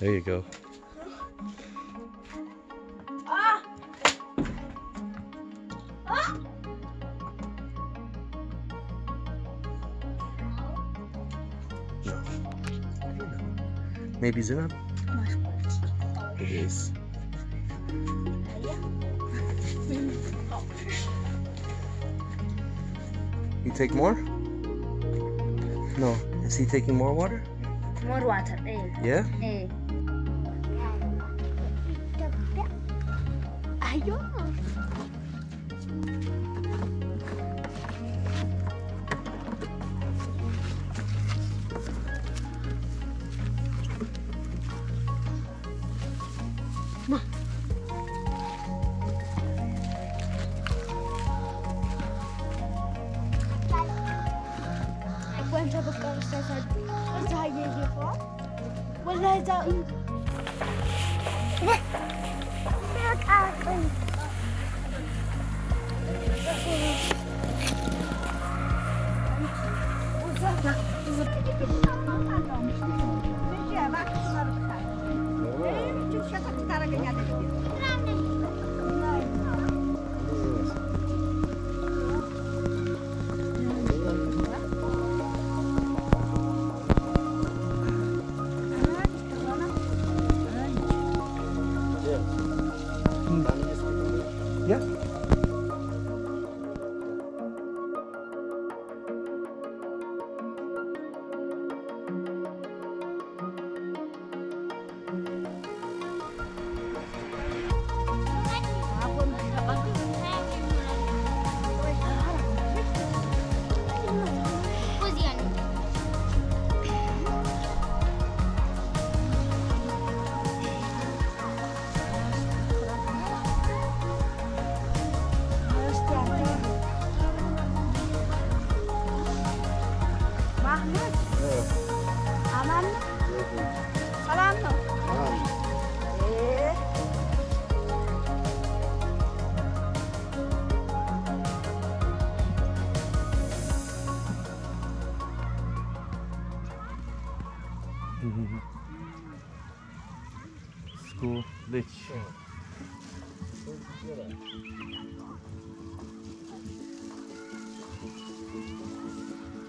There you go. Maybe Zina? It is. You take more? No. Is he taking more water? More water. Yeah? Ma. وانت بكره استاذ انت هاي الجفاف ولا هذا لا تعرفين School ditch.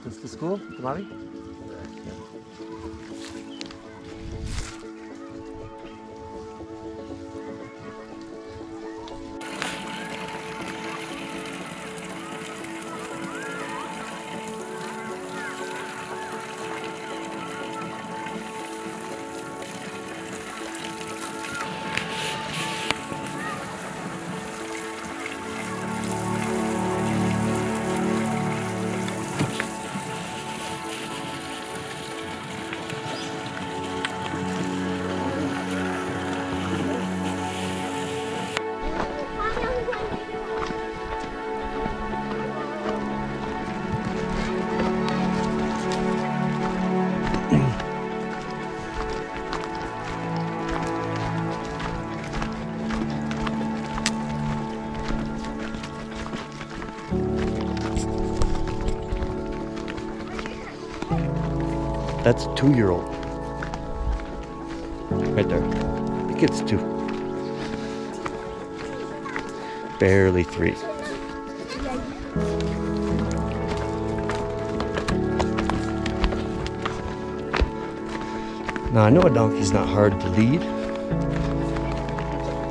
This the school, the mommy? That's a 2-year-old. Right there. The kid's 2. Barely 3. Now I know a donkey's not hard to lead,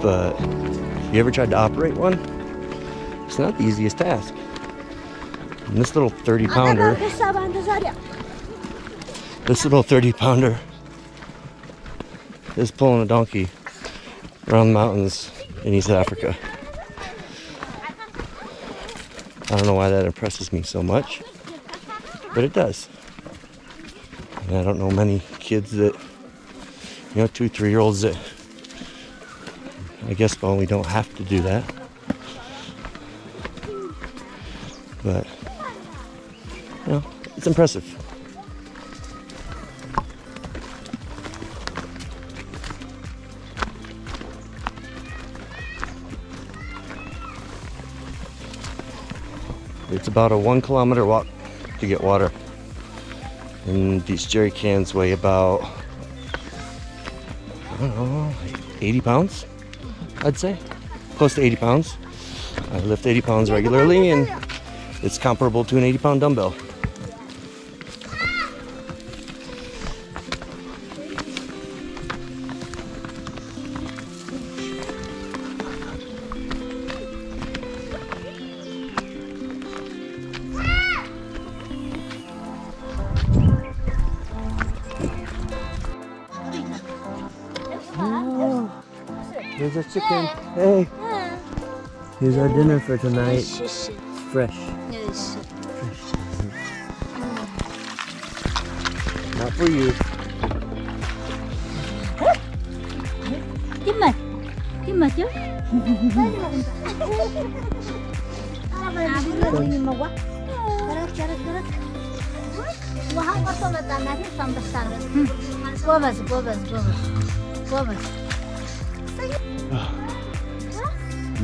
but you ever tried to operate one? It's not the easiest task. And this little 30-pounder. This little 30-pounder is pulling a donkey around the mountains in East Africa. I don't know why that impresses me so much, but it does. And I don't know many kids that, 2-, 3-year-olds that I guess probably don't have to do that. But, it's impressive. It's about a 1-kilometer walk to get water. And these jerry cans weigh about, I don't know, 80 pounds, I'd say. Close to 80 pounds. I lift 80 pounds regularly, and it's comparable to an 80-pound dumbbell. Here's our chicken. Hey! Here's our dinner for tonight. It's fresh. It's fresh. Not for you. Give me. Give me. Give me.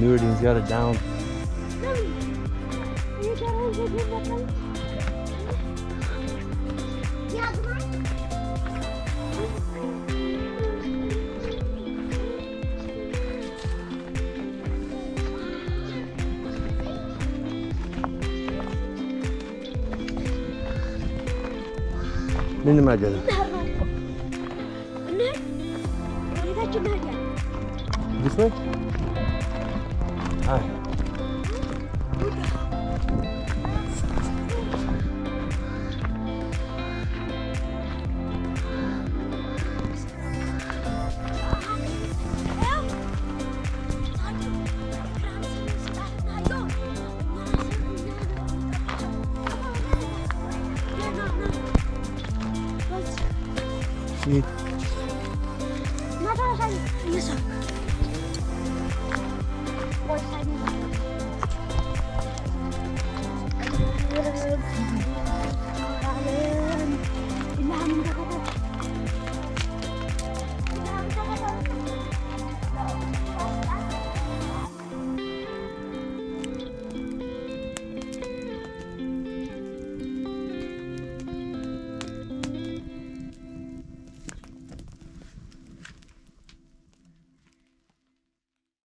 Nuruddin's got it down. This way? Hi. See?